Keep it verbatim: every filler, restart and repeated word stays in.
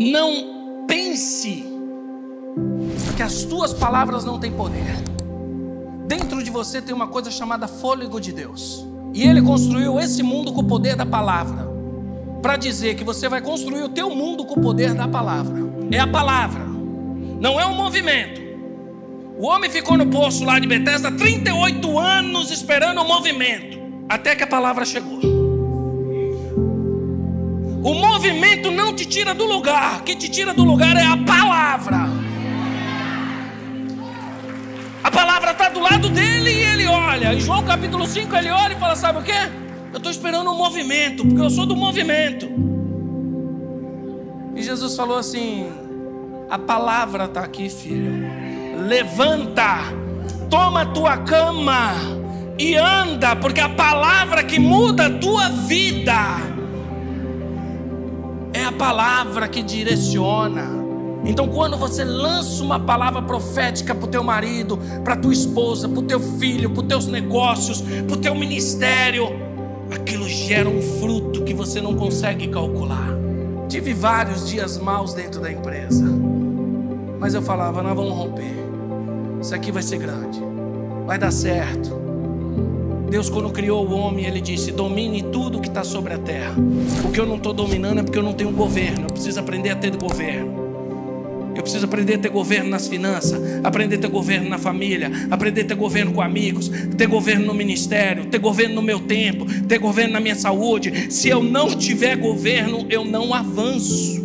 Não pense que as tuas palavras não têm poder. Dentro de você tem uma coisa chamada fôlego de Deus. E Ele construiu esse mundo com o poder da palavra. Para dizer que você vai construir o teu mundo com o poder da palavra. É a palavra. Não é um movimento. O homem ficou no poço lá de Betesda trinta e oito anos esperando o movimento. Até que a palavra chegou. O movimento não te tira do lugar. O que te tira do lugar é a palavra. A palavra está do lado dele e ele olha. Em João capítulo cinco ele olha e fala, sabe o quê? Eu estou esperando um movimento, porque eu sou do movimento. E Jesus falou assim, a palavra está aqui, filho. Levanta, toma a tua cama e anda, porque a palavra que muda a tua vida é a palavra que direciona. Então quando você lança uma palavra profética para o teu marido, para a tua esposa, para o teu filho, para os teus negócios, para o teu ministério, aquilo gera um fruto que você não consegue calcular. Tive vários dias maus dentro da empresa, mas eu falava, nós vamos romper. Isso aqui vai ser grande, vai dar certo. Deus, quando criou o homem, Ele disse, domine tudo que está sobre a terra. O que eu não estou dominando é porque eu não tenho governo. Eu preciso aprender a ter governo. Eu preciso aprender a ter governo nas finanças, aprender a ter governo na família, aprender a ter governo com amigos, ter governo no ministério, ter governo no meu tempo, ter governo na minha saúde. Se eu não tiver governo, eu não avanço.